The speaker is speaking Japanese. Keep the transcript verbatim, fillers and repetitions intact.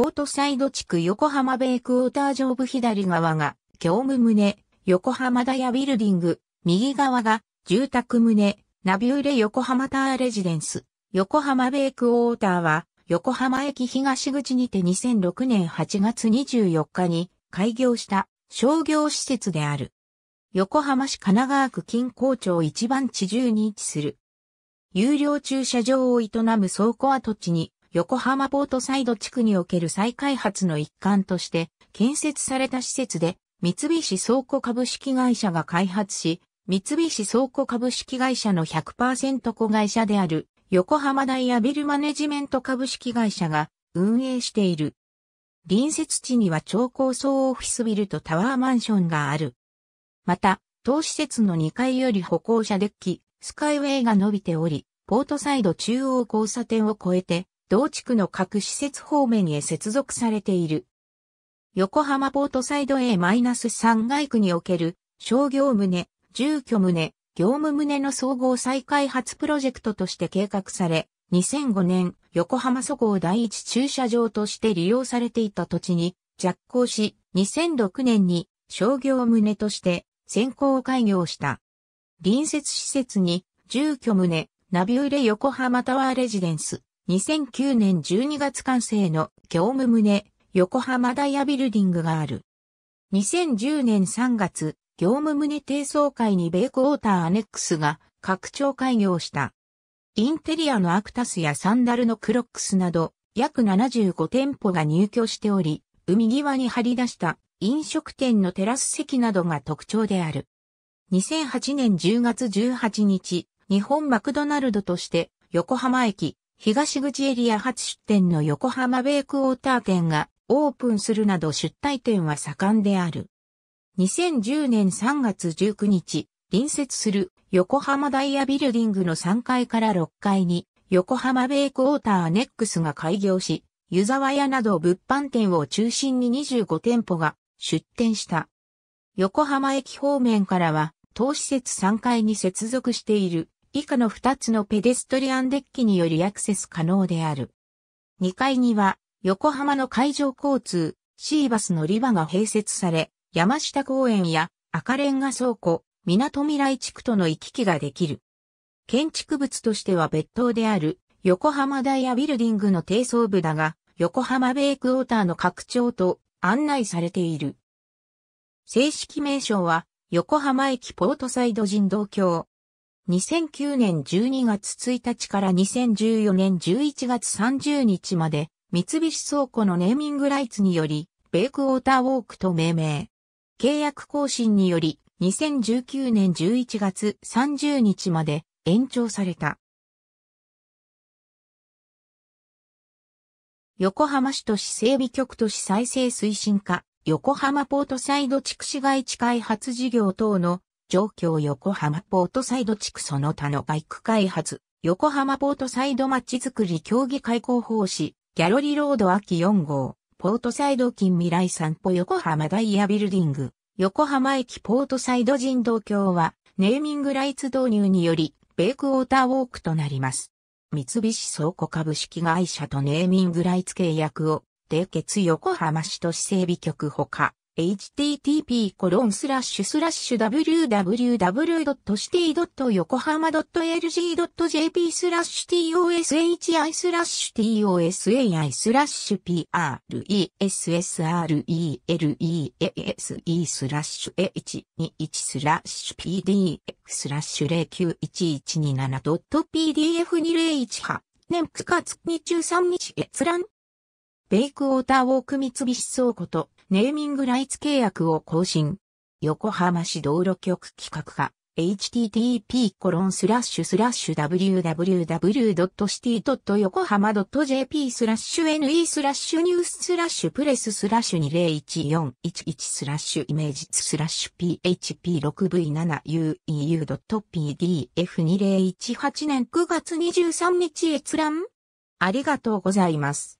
ポートサイド地区横浜ベイクォーター上部左側が業務棟、横浜ダヤビルディング、右側が住宅棟、ナビューレ横浜タワーレジデンス。横浜ベイクォーターは横浜駅東口にてにせんろくねんはちがつにじゅうよっかに開業した商業施設である。横浜市神奈川区錦江町一番地じゅうに位置する。有料駐車場を営む倉庫跡地に横浜ポートサイド地区における再開発の一環として建設された施設で三菱倉庫株式会社が開発し、三菱倉庫株式会社の ひゃくパーセント 子会社である横浜ダイヤビルマネジメント株式会社が運営している。隣接地には超高層オフィスビルとタワーマンションがある。また、当施設のにかいより歩行者デッキ、スカイウェイが伸びており、ポートサイド中央交差点を越えて、同地区の各施設方面へ接続されている。横浜ポートサイド エーさんがい区における商業棟、住居棟、業務棟の総合再開発プロジェクトとして計画され、にせんごねん、横浜そごう第一駐車場として利用されていた土地に着工し、にせんろくねんに商業棟として、先行開業した。隣接施設に、住居棟、ナビューレ横浜タワーレジデンス、にせんきゅうねんじゅうにがつ完成の業務棟、横浜ダイヤビルディングがある。にせんじゅうねんさんがつ、業務棟低層階にベイクォーターアネックスが拡張開業した。インテリアのアクタスやサンダルのクロックスなど、約ななじゅうごてんぽが入居しており、海際に張り出した。飲食店のテラス席などが特徴である。にせんはちねんじゅうがつじゅうはちにち、日本マクドナルドとして、横浜駅、東口エリア初出店の横浜ベイクォーター店がオープンするなど出店店は盛んである。にせんじゅうねんさんがつじゅうくにち、隣接する横浜ダイヤビルディングのさんがいからろっかいに、横浜ベイクォーターアネックスが開業し、湯沢屋など物販店を中心ににじゅうごてんぽが、出店した。横浜駅方面からは、当施設さんがいに接続している以下のふたつのペデストリアンデッキによりアクセス可能である。にかいには、横浜の海上交通、シーバス乗り場が併設され、山下公園や赤レンガ倉庫、港未来地区との行き来ができる。建築物としては別棟である、横浜ダイヤビルディングの低層部だが、横浜ベイクォーターの拡張と、案内されている。正式名称は、横浜駅ポートサイド人道橋。にせんきゅうねんじゅうにがつついたちからにせんじゅうよねんじゅういちがつさんじゅうにちまで、三菱倉庫のネーミングライツにより、ベイクォーターウォークと命名。契約更新により、にせんじゅうきゅうねんじゅういちがつさんじゅうにちまで延長された。横浜市都市整備局都市再生推進課、横浜ポートサイド地区市街地開発事業等の状況横浜ポートサイド地区その他の街区開発、横浜ポートサイドまちづくり協議会広報誌、ギャロリロード秋よんごう、ポートサイド近未来散歩横浜ダイヤビルディング、横浜駅ポートサイド人道橋は、ネーミングライツ導入により、ベイクォーターウォークとなります。三菱倉庫株式会社とネーミングライツ契約を締結横浜市都市整備局ほか エイチティーティーピーコロンスラッシュスラッシュダブリューダブリューダブリュードットシティドットジェーピースラッシュティオーエスエイチアイスラッシュピーアールイーエスエスアールイーエルイーエスイースラッシュエイチにいちいちさんにち閲覧。ベイクォーターウォーク三菱倉庫とネーミングライツ契約を更新。横浜市道路局企画課 エイチティーティーピーコロンスラッシュスラッシュダブリューダブリューダブリュードットシティドット横浜ドットジェーピースラッシュエヌイースラッシュプレススラッシュにせんいちいちいちスラッシュピーエイチピーろくブイななユーイーユードットピーディーエフにせんいちはちねんくがつにじゅうさんにち閲覧。ありがとうございます。